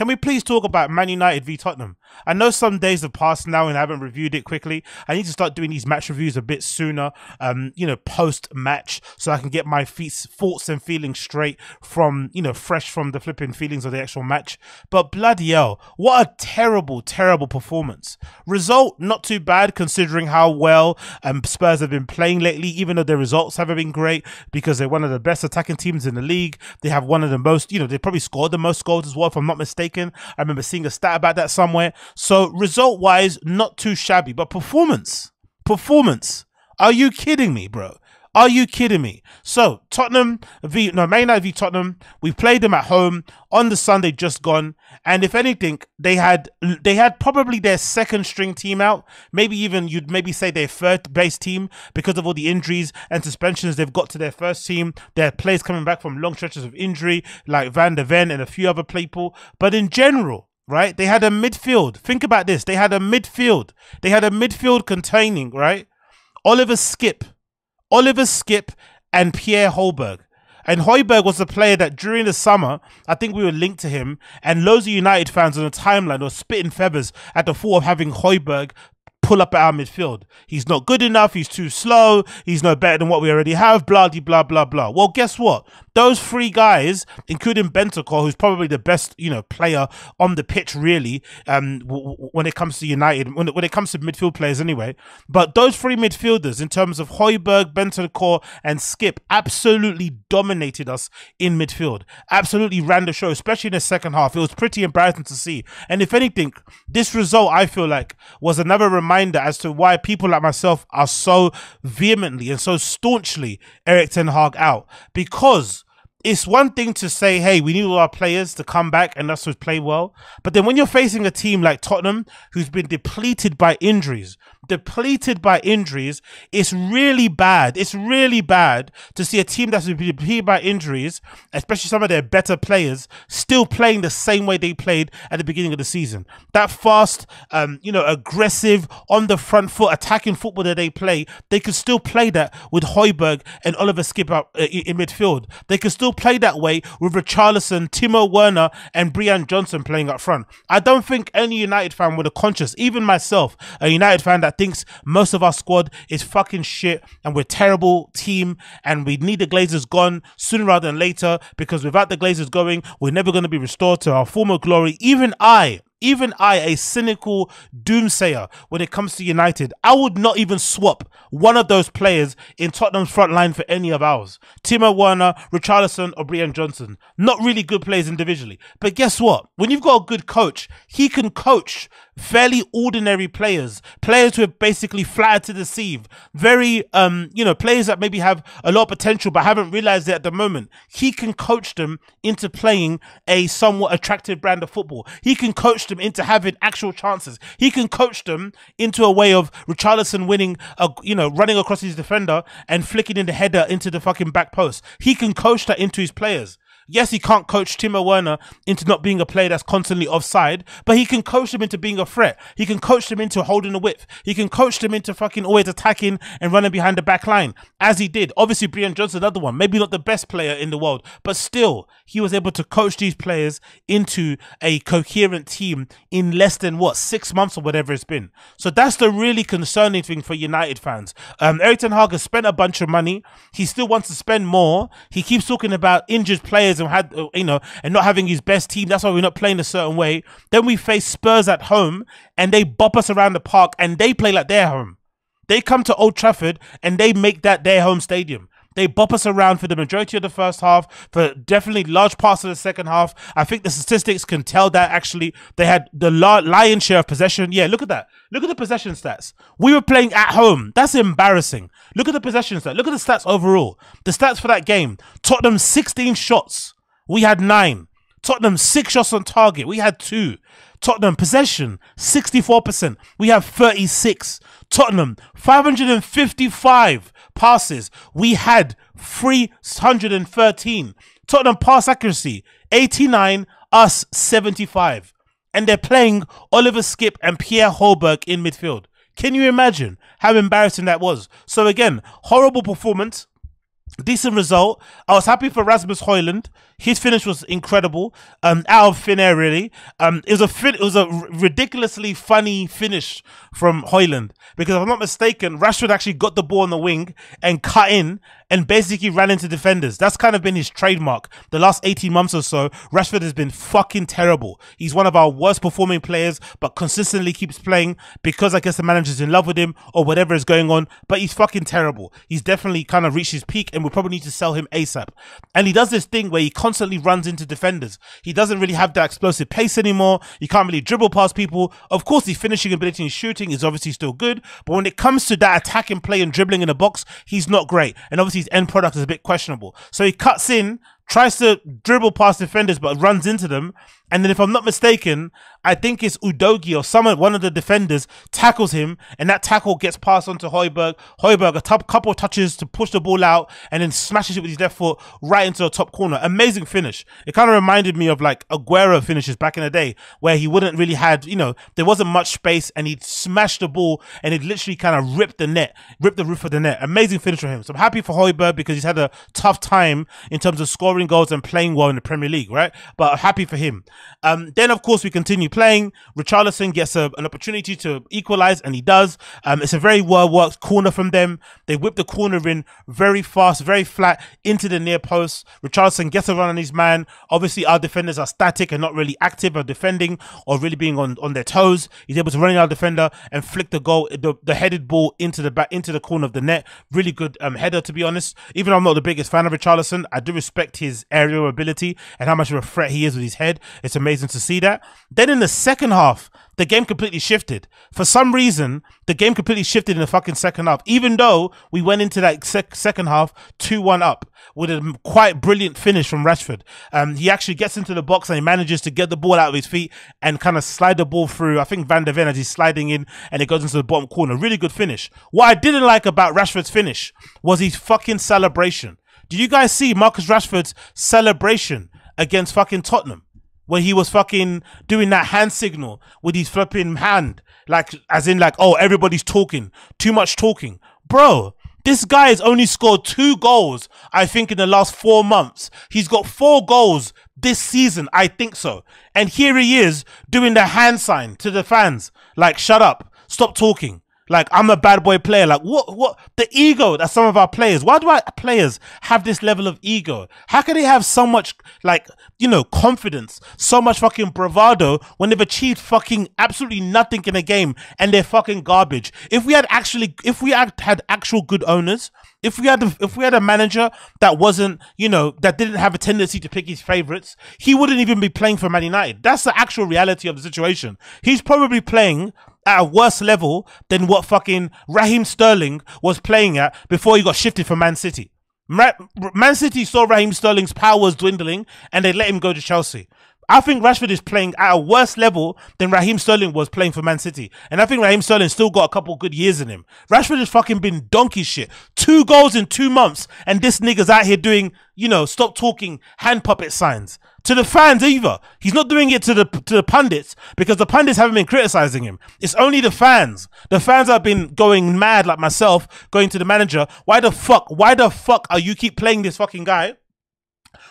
Can we please talk about Man United v Tottenham? I know some days have passed now and I haven't reviewed it quickly. I need to start doing these match reviews a bit sooner, you know, post-match, so I can get my thoughts and feelings straight from, you know, fresh from the flipping feelings of the actual match. But bloody hell, what a terrible, terrible performance. Result, not too bad considering how well Spurs have been playing lately, even though their results haven't been great, because they're one of the best attacking teams in the league. They have one of the most, you know, they probably scored the most goals as well, if I'm not mistaken. I remember seeing a stat about that somewhere. So result-wise, not too shabby, but performance. Are you kidding me, bro? Are you kidding me? So Man United v Tottenham. We played them at home on the Sunday just gone, and if anything, they had probably their second string team out. Maybe even you'd maybe say their third base team, because of all the injuries and suspensions they've got to their first team. Their players coming back from long stretches of injury, like Van der Ven and a few other people. But in general, right, they had a midfield. Think about this. They had a midfield. They had a midfield containing, right, Oliver Skipp and Pierre Højbjerg. And Højbjerg was a player that during the summer, I think we were linked to him, and loads of United fans on the timeline were spitting feathers at the thought of having Højbjerg pull up at our midfield. He's not good enough, he's too slow, he's no better than what we already have, blah, blah, blah, blah. Well, guess what? Those three guys, including Bentancur, who's probably the best, you know, player on the pitch, really, when it comes to United, when it comes to midfield players anyway. But those three midfielders, in terms of Højbjerg, Bentancur, and Skipp, absolutely dominated us in midfield. Absolutely ran the show, especially in the second half. It was pretty embarrassing to see. And if anything, this result, I feel like, was another reminder as to why people like myself are so vehemently and so staunchly Erik ten Hag out. Because it's one thing to say, hey, we need all our players to come back and us to play well. But then when you're facing a team like Tottenham, who's been depleted by injuries, it's really bad. It's really bad to see a team that's been depleted by injuries, especially some of their better players, still playing the same way they played at the beginning of the season. That fast, you know, aggressive, on the front foot, attacking football that they play, they could still play that with Højbjerg and Oliver Skipp out in midfield. They could still play that way with Richarlison, Timo Werner and Brian Johnson playing up front. I don't think any United fan would have conscious, even myself, a United fan that thinks most of our squad is fucking shit and we're a terrible team and we need the Glazers gone sooner rather than later, because without the Glazers going, we're never going to be restored to our former glory. Even I, a cynical doomsayer when it comes to United, I would not even swap one of those players in Tottenham's front line for any of ours. Timo Werner, Richarlison or Brian Johnson. Not really good players individually. But guess what? When you've got a good coach, he can coach fairly ordinary players who are basically flattered to deceive, very you know, players that maybe have a lot of potential but haven't realized it at the moment. He can coach them into playing a somewhat attractive brand of football. He can coach them into having actual chances. He can coach them into a way of Richarlison winning a, you know, running across his defender and flicking in the header into the fucking back post. He can coach that into his players. Yes, he can't coach Timo Werner into not being a player that's constantly offside, but he can coach them into being a threat. He can coach them into holding the width. He can coach them into fucking always attacking and running behind the back line, as he did. Obviously, Brian Johnson, another one, maybe not the best player in the world, but still, he was able to coach these players into a coherent team in less than, what, 6 months or whatever it's been. So that's the really concerning thing for United fans. Erik ten Hag has spent a bunch of money. He still wants to spend more. He keeps talking about injured players and had, you know, and not having his best team. That's why we're not playing a certain way. Then we face Spurs at home and they bop us around the park and they play like their home. They come to Old Trafford and they make that their home stadium. They bop us around for the majority of the first half, for definitely large parts of the second half. I think the statistics can tell that actually they had the lion's share of possession. Yeah, look at that. Look at the possession stats. We were playing at home. That's embarrassing. Look at the possession stats. Look at the stats overall. The stats for that game. Tottenham 16 shots. We had 9. Tottenham 6 shots on target. We had 2. Tottenham possession 64%. We have 36. Tottenham 555 passes. We had 313. Tottenham pass accuracy 89, us 75. And they're playing Oliver Skipp and Pierre Højbjerg in midfield. Can you imagine how embarrassing that was? So again, horrible performance. Decent result. I was happy for Rasmus Højlund. His finish was incredible. Out of thin air, really. It was a ridiculously funny finish from Højlund, because if I'm not mistaken, Rashford actually got the ball on the wing and cut in and basically ran into defenders. That's kind of been his trademark. The last 18 months or so, Rashford has been fucking terrible. He's one of our worst performing players, but consistently keeps playing because I guess the manager's in love with him or whatever is going on, but he's fucking terrible. He's definitely kind of reached his peak and we'll probably need to sell him ASAP. And he does this thing where he constantly runs into defenders. He doesn't really have that explosive pace anymore. He can't really dribble past people. Of course, his finishing ability and shooting is obviously still good, but when it comes to that attacking play and dribbling in the box, he's not great. And obviously, his end product is a bit questionable. So he cuts in, tries to dribble past defenders, but runs into them. And then if I'm not mistaken, I think it's Udogi or someone, one of the defenders tackles him, and that tackle gets passed on to Højbjerg. Højbjerg, a couple of touches to push the ball out, and then smashes it with his left foot right into the top corner. Amazing finish. It kind of reminded me of like Aguero finishes back in the day, where he wouldn't really had, you know, there wasn't much space, and he'd smash the ball, and it literally kind of ripped the net, ripped the roof of the net. Amazing finish for him. So I'm happy for Højbjerg because he's had a tough time in terms of scoring goals and playing well in the Premier League, right? But I'm happy for him. Then, of course, we continue playing. Richarlison gets an opportunity to equalise, and he does. It's a very well-worked corner from them. They whip the corner in very fast, very flat, into the near post. Richarlison gets a run on his man. Obviously, our defenders are static and not really active or defending or really being on their toes. He's able to run in our defender and flick the goal, the headed ball into the corner of the net. Really good header, to be honest. Even though I'm not the biggest fan of Richarlison, I do respect his aerial ability and how much of a threat he is with his head. It's amazing to see that. Then in the second half, the game completely shifted. For some reason, the game completely shifted in the fucking second half, even though we went into that second half 2-1 up with a quite brilliant finish from Rashford. He actually gets into the box and he manages to get the ball out of his feet and kind of slide the ball through, I think, Van der Ven as he's sliding in, and it goes into the bottom corner. Really good finish. What I didn't like about Rashford's finish was his fucking celebration. Do you guys see Marcus Rashford's celebration against fucking Tottenham? When he was fucking doing that hand signal with his flipping hand, like, as in like, oh, everybody's talking, too much talking. Bro, this guy has only scored 2 goals, I think, in the last 4 months. He's got 4 goals this season, I think so. And here he is doing the hand sign to the fans, like, shut up, stop talking. Like, I'm a bad boy player. Like, what? The ego that some of our players, why do our players have this level of ego? How can they have so much, like, you know, confidence, so much fucking bravado when they've achieved fucking absolutely nothing in a game and they're fucking garbage? If we had actual good owners, if we had a manager that wasn't, you know, that didn't have a tendency to pick his favourites, he wouldn't even be playing for Man United. That's the actual reality of the situation. He's probably playing at a worse level than what fucking Raheem Sterling was playing at before he got shifted for Man City. Man City saw Raheem Sterling's powers dwindling and they let him go to Chelsea. I think Rashford is playing at a worse level than Raheem Sterling was playing for Man City. And I think Raheem Sterling still got a couple good years in him. Rashford has fucking been donkey shit. 2 goals in 2 months and this nigga's out here doing, you know, stop talking hand puppet signs. To the fans either. He's not doing it to the pundits because the pundits haven't been criticising him. It's only the fans. The fans have been going mad like myself, going to the manager. Why the fuck are you keep playing this fucking guy?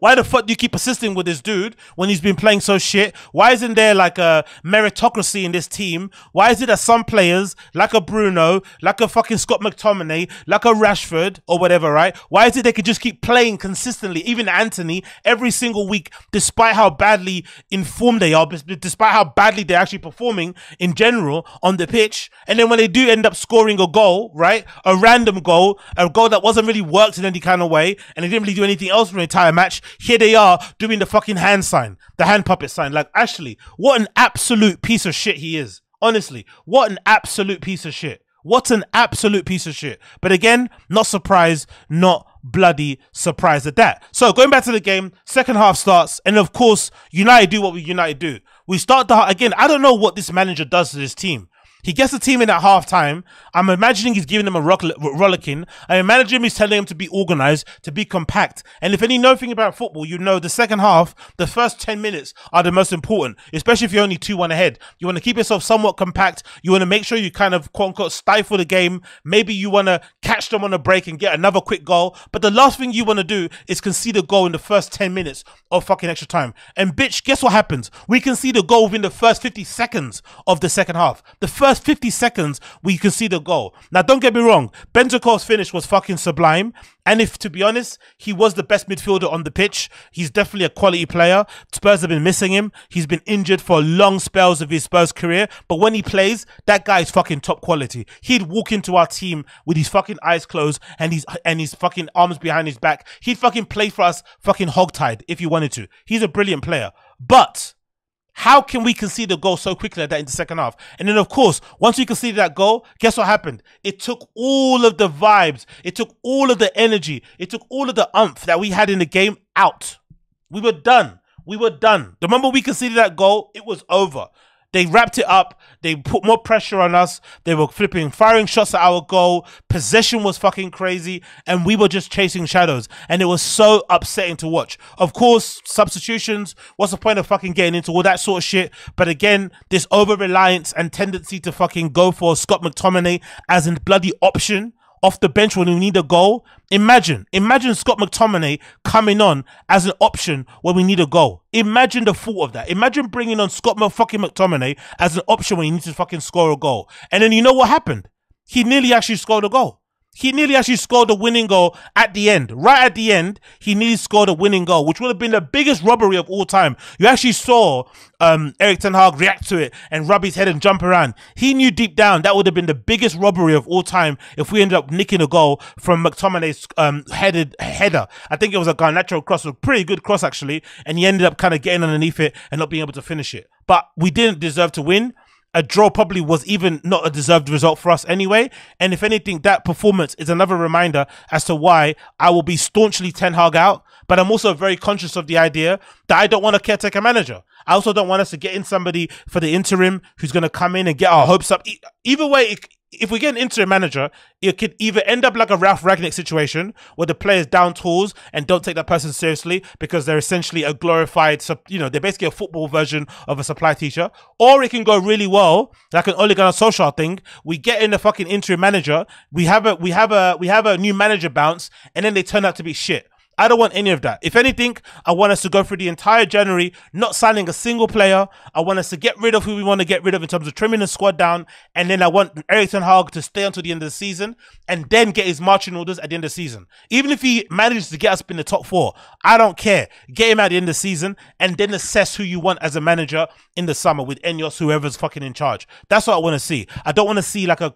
Why the fuck do you keep persisting with this dude when he's been playing so shit? Why isn't there like a meritocracy in this team? Why is it that some players, like a Bruno, like a fucking Scott McTominay, like a Rashford or whatever, right? Why is it they could just keep playing consistently, even Anthony, every single week, despite how badly informed they are, despite how badly they're actually performing in general on the pitch? And then when they do end up scoring a goal, right? A random goal, a goal that wasn't really worked in any kind of way, and they didn't really do anything else for the entire match. Here they are doing the fucking hand sign, the hand puppet sign. Like, Ashley, what an absolute piece of shit he is. Honestly, what an absolute piece of shit. What an absolute piece of shit. But again, not surprised, not bloody surprised at that. So going back to the game, second half starts, and of course, United do what United do. We start the, again, I don't know what this manager does to this team. He gets the team in at halftime. I'm imagining he's giving them a rollicking. I imagine he's telling them to be organised, to be compact. And if any know anything about football, you know the second half, the first 10 minutes are the most important, especially if you're only 2-1 ahead. You want to keep yourself somewhat compact. You want to make sure you kind of, quote-unquote, stifle the game. Maybe you want to catch them on a break and get another quick goal. But the last thing you want to do is concede a goal in the first 10 minutes of fucking extra time. And bitch, guess what happens? We concede a goal within the first 50 seconds of the second half. The first 50 seconds, we concede a goal. Now, don't get me wrong. Bentancur's finish was fucking sublime. And if, to be honest, he was the best midfielder on the pitch, he's definitely a quality player. Spurs have been missing him. He's been injured for long spells of his Spurs career. But when he plays, that guy is fucking top quality. He'd walk into our team with his fucking eyes closed and his fucking arms behind his back. He'd fucking play for us fucking hogtied if he wanted to. He's a brilliant player. But how can we concede a goal so quickly like that in the second half? And then, of course, once we conceded that goal, guess what happened? It took all of the vibes. It took all of the energy. It took all of the umph that we had in the game out. We were done. We were done. The moment we conceded that goal, it was over. They wrapped it up. They put more pressure on us. They were flipping, firing shots at our goal. Possession was fucking crazy. And we were just chasing shadows. And it was so upsetting to watch. Of course, substitutions. What's the point of fucking getting into all that sort of shit? But again, this over-reliance and tendency to fucking go for Scott McTominay as a bloody option off the bench when we need a goal. Imagine Scott McTominay coming on as an option when we need a goal. Imagine the thought of that. Imagine bringing on Scott McTominay as an option when you need to fucking score a goal. And then you know what happened? He nearly actually scored a goal. He nearly actually scored a winning goal at the end. Right at the end, he nearly scored a winning goal, which would have been the biggest robbery of all time. You actually saw Erik ten Hag react to it and rub his head and jump around. He knew deep down that would have been the biggest robbery of all time if we ended up nicking a goal from McTominay's header. I think it was a Garnacho cross, a pretty good cross actually, and he ended up kind of getting underneath it and not being able to finish it. But we didn't deserve to win. A draw probably was even not a deserved result for us anyway. And if anything, that performance is another reminder as to why I will be staunchly Ten Hag out. But I'm also very conscious of the idea that I don't want a caretaker manager. I also don't want us to get in somebody for the interim who's going to come in and get our hopes up. Either way, if we get an interim manager, it could either end up like a Ralph Ragnick situation where the players down tools and don't take that person seriously because they're essentially a glorified, you know, they're basically a football version of a supply teacher. Or it can go really well, like an Ole Gunnar Solskjaer thing. We get in a fucking interim manager, we have a new manager bounce, and then they turn out to be shit. I don't want any of that. If anything, I want us to go through the entire January not signing a single player. I want us to get rid of who we want to get rid of in terms of trimming the squad down. And then I want Erik ten Hag to stay until the end of the season and then get his marching orders at the end of the season. Even if he manages to get us in the top four, I don't care. Get him at the end of the season and then assess who you want as a manager in the summer with Enyos, whoever's fucking in charge. That's what I want to see. I don't want to see like a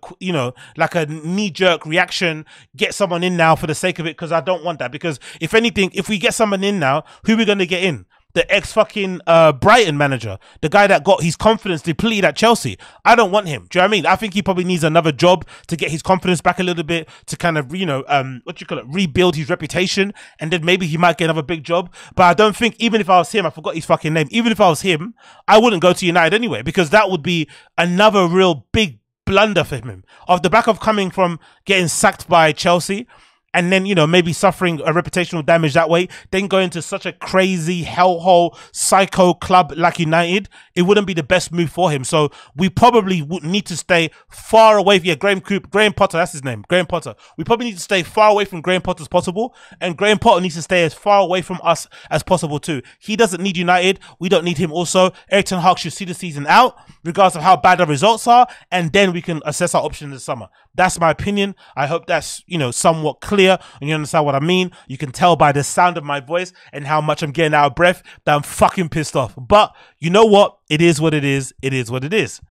knee-jerk reaction, get someone in now for the sake of it, because I don't want that. Because if anything, if we get someone in now, who are we going to get in? The ex-Brighton manager, the guy that got his confidence depleted at Chelsea. I don't want him. Do you know what I mean? I think he probably needs another job to get his confidence back a little bit, to kind of, you know, rebuild his reputation, and then maybe he might get another big job. But I don't think, even if I was him, I forgot his fucking name, even if I was him, I wouldn't go to United anyway, because that would be another real big blunder for him. Off the back of coming from getting sacked by Chelsea, and then, you know, maybe suffering a reputational damage that way, then go into such a crazy hellhole psycho club like United, it wouldn't be the best move for him. So we probably would need to stay far away. Yeah, Graham Potter, that's his name, Graham Potter. We probably need to stay far away from Graham Potter as possible, and Graham Potter needs to stay as far away from us as possible too. He doesn't need United. We don't need him also. Erik ten Hag should see the season out, regardless of how bad the results are, and then we can assess our options this summer. That's my opinion. I hope that's, you know, somewhat clear. And you understand what I mean. You can tell by the sound of my voice and how much I'm getting out of breath that I'm fucking pissed off. But you know what? It is what it is. It is what it is.